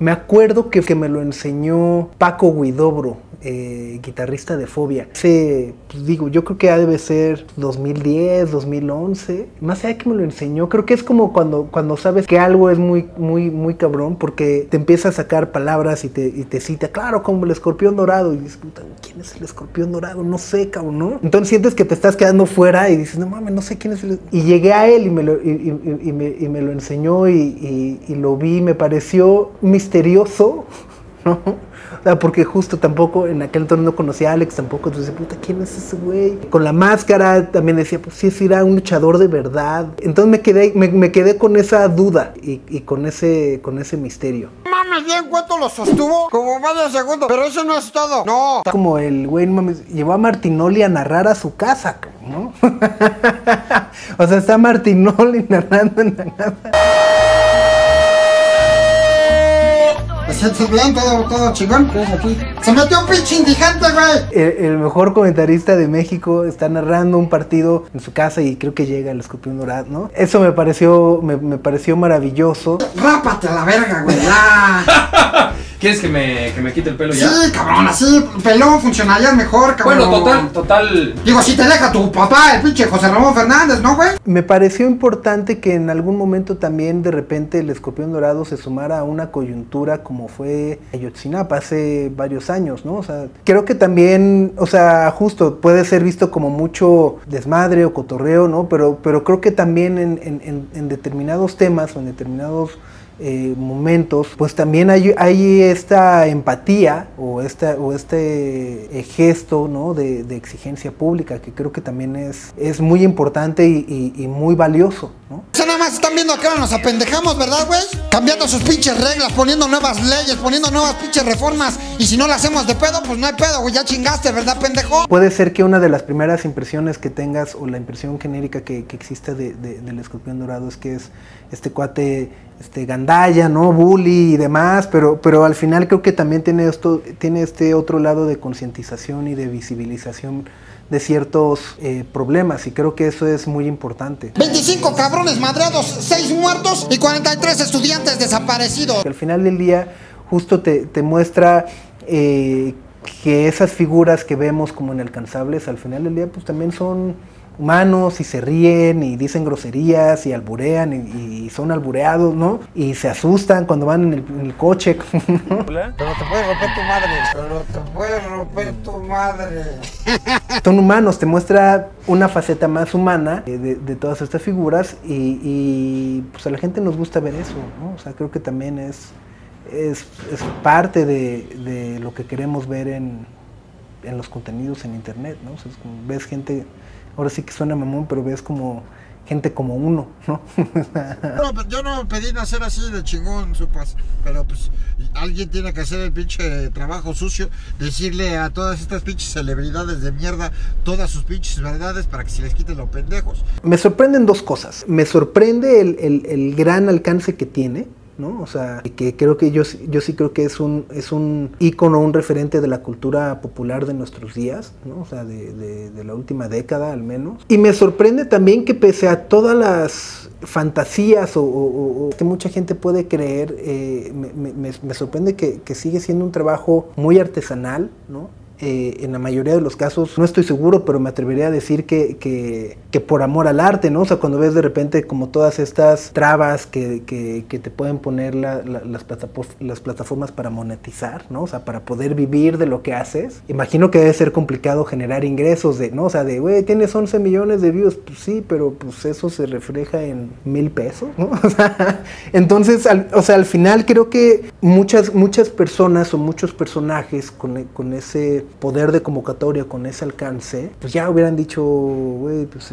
Me acuerdo que me lo enseñó Paco Huidobro, guitarrista de Fobia. Ese, pues digo, yo creo que debe ser 2010, 2011. Más allá que me lo enseñó, creo que es como cuando sabes que algo es muy cabrón, porque te empieza a sacar palabras y te cita, claro, como el escorpión dorado. Y dices, ¿quién es el escorpión dorado? No sé, cabrón, ¿no? Entonces sientes que te estás quedando fuera y dices, no mames, no sé quién es el... Y llegué a él y me lo enseñó y lo vi, me pareció misterioso, ¿no? Porque justo tampoco en aquel entorno no conocía a Alex tampoco, entonces puta, ¿quién es ese güey? Con la máscara también decía, pues sí, era un luchador de verdad. Entonces me quedé con esa duda y con ese misterio. Mames, bien cuánto lo sostuvo, como varios segundos, pero eso no es todo, no. Como el güey, mames, llevó a Martinoli a narrar a su casa, ¿no? O sea, está Martinoli narrando en la casa. Bien, todo chingón, ¿qué es aquí? ¡Se metió un pinche indigente, güey! El mejor comentarista de México está narrando un partido en su casa y creo que llega el escorpión dorado, ¿no? Eso me pareció maravilloso. ¡Rápate a la verga, güey! ¡Ah! ¿Quieres que me quite el pelo ya? Sí, cabrón, así, pelón funcionaría mejor, cabrón. Bueno, total. Digo, si te deja tu papá, el pinche José Ramón Fernández, ¿no, güey? Me pareció importante que en algún momento también, de repente, el escorpión dorado se sumara a una coyuntura como fue Ayotzinapa hace varios años, ¿no? O sea, creo que también, o sea, justo puede ser visto como mucho desmadre o cotorreo, ¿no? Pero creo que también en determinados temas o en determinados... momentos, pues también hay esta empatía o este gesto, ¿no? de exigencia pública, que creo que también es muy importante y muy valioso, ¿no? O sea, nada más están viendo que ahora nos apendejamos, ¿verdad, güey? Cambiando sus pinches reglas, poniendo nuevas leyes, poniendo nuevas pinches reformas, y si no las hacemos de pedo, pues no hay pedo, güey, ya chingaste, ¿verdad, pendejo? Puede ser que una de las primeras impresiones que tengas, o la impresión genérica que exista del escorpión dorado, es que es este cuate... gandalla, ¿no? Bully y demás, pero al final creo que también tiene este otro lado de concientización y de visibilización de ciertos problemas, y creo que eso es muy importante. 25 cabrones madreados, 6 muertos y 43 estudiantes desaparecidos. Al final del día justo te muestra que esas figuras que vemos como inalcanzables, al final del día pues también son... humanos, y se ríen y dicen groserías y alburean y son albureados, ¿no? Y se asustan cuando van en el coche. ¿No? Pero te puede romper tu madre. Pero te puede romper tu madre. Son humanos, te muestra una faceta más humana de todas estas figuras y pues a la gente nos gusta ver eso, ¿no? O sea, creo que también es parte de lo que queremos ver en los contenidos en internet, ¿no? O sea, es como ves gente... Ahora sí que suena mamón, pero ves como gente como uno, ¿no? No, yo no pedí nacer así de chingón, supas. Pero pues alguien tiene que hacer el pinche trabajo sucio, decirle a todas estas pinches celebridades de mierda todas sus pinches verdades para que se les quiten los pendejos. Me sorprenden dos cosas. Me sorprende el gran alcance que tiene, ¿no? O sea, que creo que yo sí creo que es un ícono, un referente de la cultura popular de nuestros días, ¿no? O sea, de la última década al menos. Y me sorprende también que pese a todas las fantasías o que mucha gente puede creer, me sorprende que sigue siendo un trabajo muy artesanal, ¿no? En la mayoría de los casos, no estoy seguro, pero me atrevería a decir que por amor al arte, ¿no? O sea, cuando ves de repente como todas estas trabas que te pueden poner las plataformas para monetizar, ¿no? O sea, para poder vivir de lo que haces. Imagino que debe ser complicado generar ingresos de, ¿no? O sea, de, güey, tienes 11 millones de views. Pues sí, pero pues eso se refleja en $1000, ¿no? O sea, entonces, al final creo que muchas personas o muchos personajes con ese... poder de convocatoria, con ese alcance, pues ya hubieran dicho, güey, pues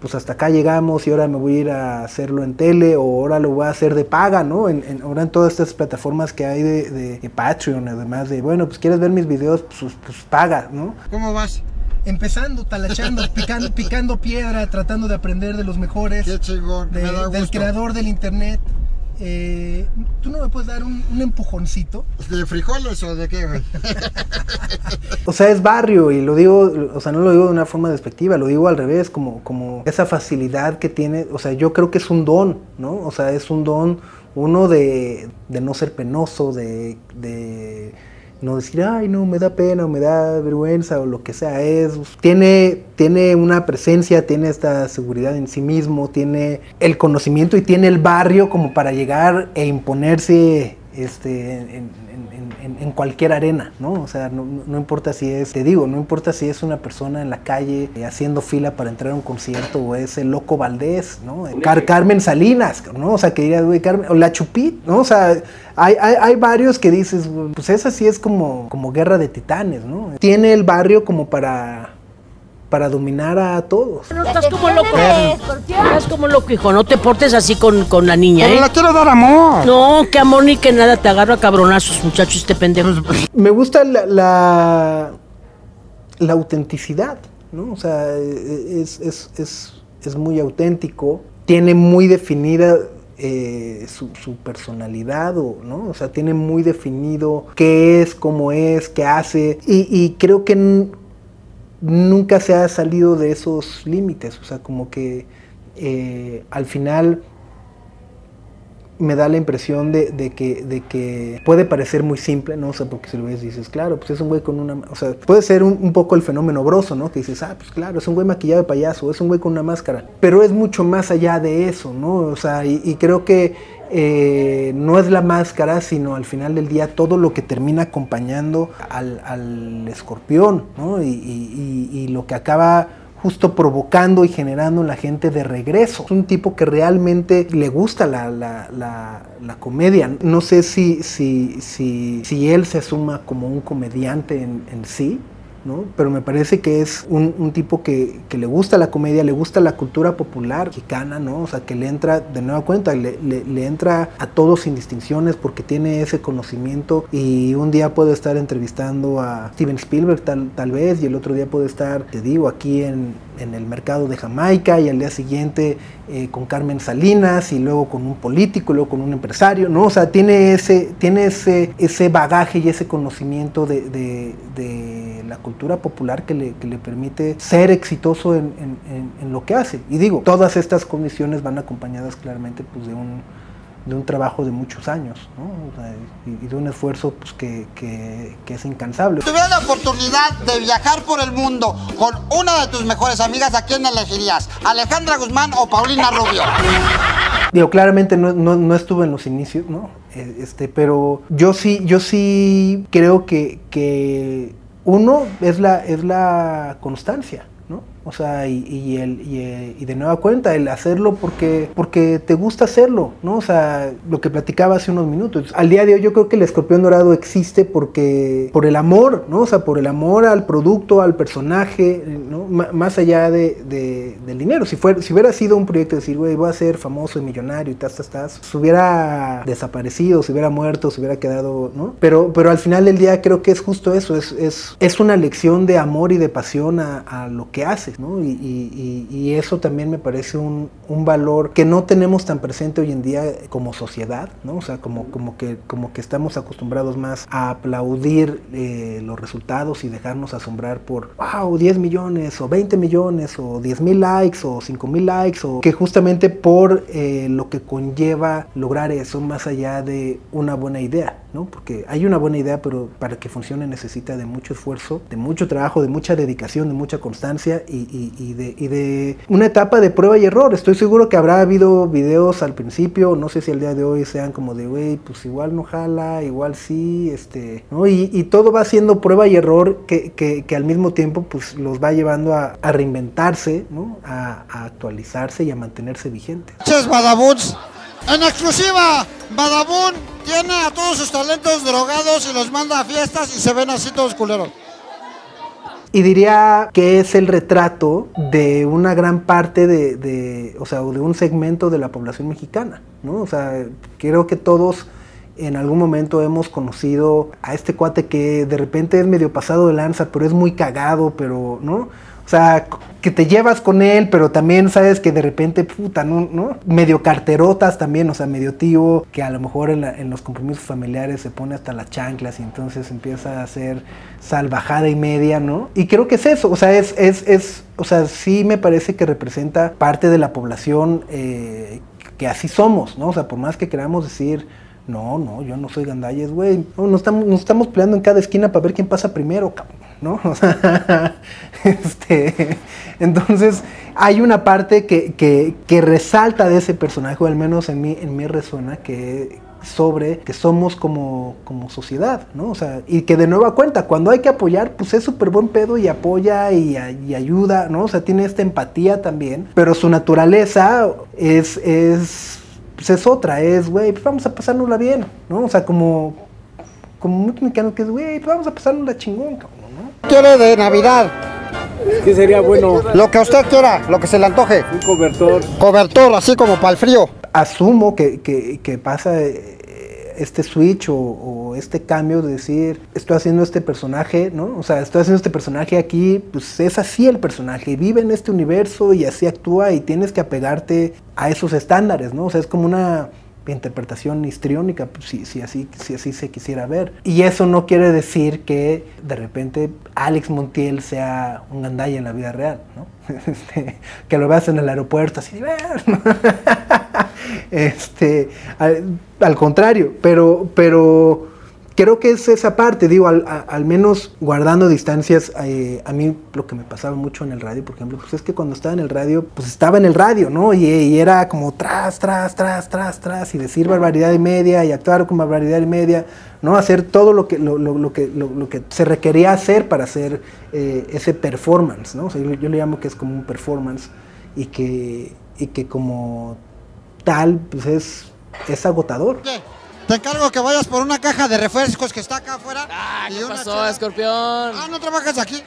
pues hasta acá llegamos y ahora me voy a ir a hacerlo en tele, o ahora lo voy a hacer de paga, ¿no? Ahora en todas estas plataformas que hay de Patreon, además de, bueno, pues quieres ver mis videos, pues paga, ¿no? ¿Cómo vas? Empezando, talachando, picando piedra, tratando de aprender de los mejores. Qué chingón, del creador del internet. ¿Tú no me puedes dar un empujoncito? ¿De frijoles o de qué, güey? O sea, es barrio y lo digo, o sea, no lo digo de una forma despectiva, lo digo al revés, como esa facilidad que tiene, o sea, yo creo que es un don, ¿no? O sea, es un don, uno de no ser penoso, de no decir, ay, no, me da pena o me da vergüenza o lo que sea, tiene una presencia, tiene esta seguridad en sí mismo, tiene el conocimiento y tiene el barrio como para llegar e imponerse en cualquier arena, ¿no? O sea, no importa si es, te digo, no importa si es una persona en la calle haciendo fila para entrar a un concierto o es el Loco Valdés, ¿no? Carmen Salinas, ¿no? O sea, que dirías, güey, Carmen, o La Chupit, ¿no? O sea, hay varios que dices, pues esa sí es como Guerra de Titanes, ¿no? Tiene el barrio como para dominar a todos. No estás como loco. Estás como loco, hijo. No te portes así con la niña, ¿eh? No la quiero dar amor. No, que amor ni que nada. Te agarro a cabronazos, muchachos, este pendejo. Me gusta la autenticidad, ¿no? O sea, es muy auténtico. Tiene muy definida su personalidad, ¿no? O sea, tiene muy definido qué es, cómo es, qué hace. Y creo que nunca se ha salido de esos límites, o sea, como que al final me da la impresión de que puede parecer muy simple, ¿no? O sea, porque si lo ves dices, claro, pues es un güey con una... O sea, puede ser un poco el fenómeno broso, ¿no? Que dices, ah, pues claro, es un güey maquillado de payaso, es un güey con una máscara, pero es mucho más allá de eso, ¿no? O sea, y creo que no es la máscara, sino al final del día todo lo que termina acompañando al escorpión, ¿no? Y lo que acaba justo provocando y generando en la gente de regreso. Es un tipo que realmente le gusta la comedia. No sé si él se asuma como un comediante en sí, ¿no? Pero me parece que es un tipo que le gusta la comedia, le gusta la cultura popular mexicana, ¿no? O sea, que le entra de nueva cuenta, le entra a todos sin distinciones porque tiene ese conocimiento y un día puede estar entrevistando a Steven Spielberg tal vez y el otro día puede estar, te digo, aquí en el mercado de Jamaica y al día siguiente con Carmen Salinas y luego con un político, y luego con un empresario, ¿no? O sea, tiene ese bagaje y ese conocimiento de la cultura popular que le permite ser exitoso en lo que hace. Y digo, todas estas condiciones van acompañadas claramente pues, de un trabajo de muchos años, ¿no? O sea, y de un esfuerzo pues, que es incansable. Si tuvieras la oportunidad de viajar por el mundo con una de tus mejores amigas, ¿a quién elegirías? ¿Alejandra Guzmán o Paulina Rubio? Digo, claramente no estuve en los inicios, ¿no? Pero yo sí creo que uno es la constancia, ¿no? O sea, y de nueva cuenta, el hacerlo porque te gusta hacerlo, ¿no? O sea, lo que platicaba hace unos minutos. Al día de hoy yo creo que el Escorpión Dorado existe por el amor, ¿no? O sea, por el amor al producto, al personaje, ¿no? Más allá del dinero. Si hubiera sido un proyecto de decir, güey, voy a ser famoso y millonario y tas. Se hubiera desaparecido, se hubiera muerto, se hubiera quedado, ¿no? Pero al final del día creo que es justo eso, es una lección de amor y de pasión a lo que hace, ¿no? Y eso también me parece un valor que no tenemos tan presente hoy en día como sociedad, ¿no? O sea, como que estamos acostumbrados más a aplaudir los resultados y dejarnos asombrar por wow, 10 millones o 20 millones o 10,000 likes o 5,000 likes, o que justamente por lo que conlleva lograr eso más allá de una buena idea, ¿no? Porque hay una buena idea, pero para que funcione necesita de mucho esfuerzo, de mucho trabajo, de mucha dedicación, de mucha constancia y de una etapa de prueba y error. Estoy seguro que habrá habido videos al principio, no sé si al día de hoy sean como de, güey, pues igual no jala, igual sí, ¿no? Y todo va siendo prueba y error que al mismo tiempo pues los va llevando a reinventarse, ¿no? A actualizarse y a mantenerse vigente. ¡Ches, Badabuts! En exclusiva, Badabun tiene a todos sus talentos drogados y los manda a fiestas y se ven así todos culeros. Y diría que es el retrato de una gran parte o sea, de un segmento de la población mexicana, ¿no? O sea, creo que todos en algún momento hemos conocido a este cuate que de repente es medio pasado de lanza, pero es muy cagado, pero, ¿no? O sea, que te llevas con él, pero también sabes que de repente, puta, ¿no? Medio carterotas también, o sea, medio tío, que a lo mejor en los compromisos familiares se pone hasta las chanclas y entonces empieza a hacer salvajada y media, ¿no? Y creo que es eso, o sea, o sea, sí me parece que representa parte de la población que así somos, ¿no? O sea, por más que queramos decir, no, yo no soy gandalles, güey, no estamos peleando en cada esquina para ver quién pasa primero, cabrón, ¿no? O sea, entonces hay una parte que resalta de ese personaje, o al menos en mí resuena, que somos como sociedad, ¿no? O sea, y que de nueva cuenta, cuando hay que apoyar, pues es súper buen pedo y apoya y ayuda, ¿no? O sea, tiene esta empatía también, pero su naturaleza es otra, güey, pues vamos a pasárnosla bien, ¿no? O sea, como muchos mexicanos que es, güey, pues vamos a pasárnosla chingón, cabrón, ¿no? ¿Qué quiere de Navidad? ¿Qué sería bueno? Lo que usted quiera, lo que se le antoje. Un cobertor. Cobertor, así como para el frío. Asumo que pasa este switch o este cambio de decir, estoy haciendo este personaje, ¿no? O sea, estoy haciendo este personaje aquí, pues es así el personaje, vive en este universo y así actúa y tienes que apegarte a esos estándares, ¿no? O sea, es como una interpretación histriónica, pues, si así se quisiera ver. Y eso no quiere decir que de repente Alex Montiel sea un gandalla en la vida real, ¿no? Que lo veas en el aeropuerto así, ¿no? Al contrario, pero creo que es esa parte, digo, al menos guardando distancias. A mí lo que me pasaba mucho en el radio, por ejemplo, pues es que cuando estaba en el radio, pues estaba en el radio, ¿no? Y era como tras, y decir barbaridad y media, y actuar con barbaridad y media, ¿no? Hacer todo lo que se requería hacer para hacer ese performance, ¿no? O sea, yo le llamo que es como un performance y que como tal, pues es agotador. Te encargo que vayas por una caja de refrescos que está acá afuera. Ah, ¿qué pasó, Escorpión? Ah, ¿no trabajas aquí?